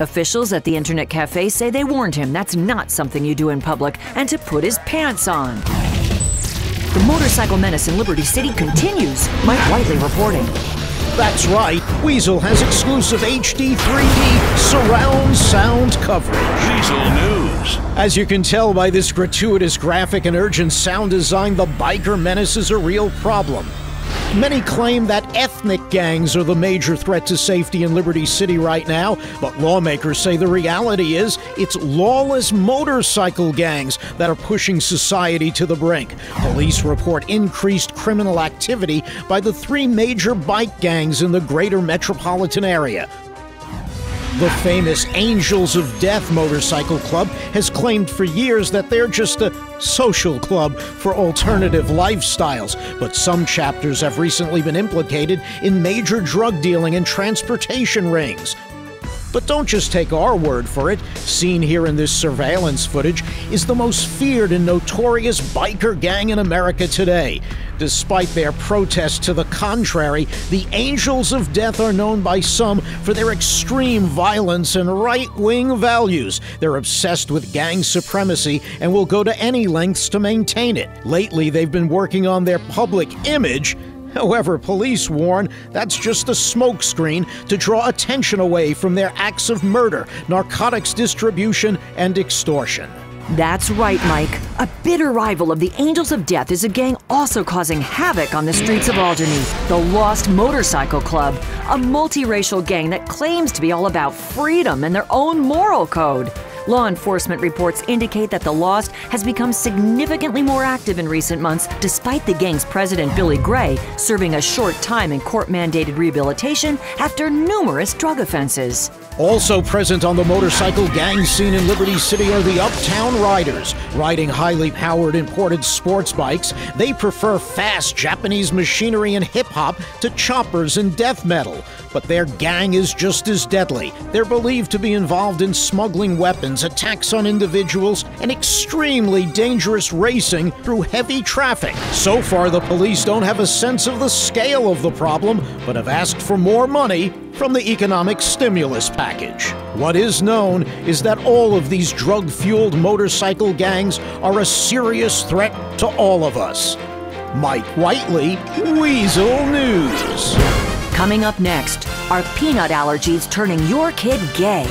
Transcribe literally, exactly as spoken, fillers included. Officials at the internet cafe say they warned him that's not something you do in public and to put his pants on. The motorcycle menace in Liberty City continues. Mike Whiteley reporting. That's right. Weazel has exclusive H D three D surround sound coverage. Weazel News. As you can tell by this gratuitous graphic and urgent sound design, the biker menace is a real problem. Many claim that ethnic gangs are the major threat to safety in Liberty City right now, but lawmakers say the reality is it's lawless motorcycle gangs that are pushing society to the brink. Police report increased criminal activity by the three major bike gangs in the greater metropolitan area. The famous Angels of Death Motorcycle Club has claimed for years that they're just a social club for alternative lifestyles, but some chapters have recently been implicated in major drug dealing and transportation rings. But don't just take our word for it. Seen here in this surveillance footage is the most feared and notorious biker gang in America today. Despite their protests to the contrary, the Angels of Death are known by some for their extreme violence and right-wing values. They're obsessed with gang supremacy and will go to any lengths to maintain it. Lately, they've been working on their public image. However, police warn that's just a smokescreen to draw attention away from their acts of murder, narcotics distribution, and extortion. That's right, Mike. A bitter rival of the Angels of Death is a gang also causing havoc on the streets of Alderney, the Lost Motorcycle Club, a multiracial gang that claims to be all about freedom and their own moral code. Law enforcement reports indicate that the Lost has become significantly more active in recent months, despite the gang's president, Billy Gray, serving a short time in court-mandated rehabilitation after numerous drug offenses. Also present on the motorcycle gang scene in Liberty City are the Uptown Riders. Riding highly powered imported sports bikes, they prefer fast Japanese machinery and hip-hop to choppers and death metal. But their gang is just as deadly. They're believed to be involved in smuggling weapons, attacks on individuals, and extremely dangerous racing through heavy traffic. So far, the police don't have a sense of the scale of the problem, but have asked for more money from the economic stimulus package. What is known is that all of these drug-fueled motorcycle gangs are a serious threat to all of us. Mike Whiteley, Weazel News. Coming up next, are peanut allergies turning your kid gay?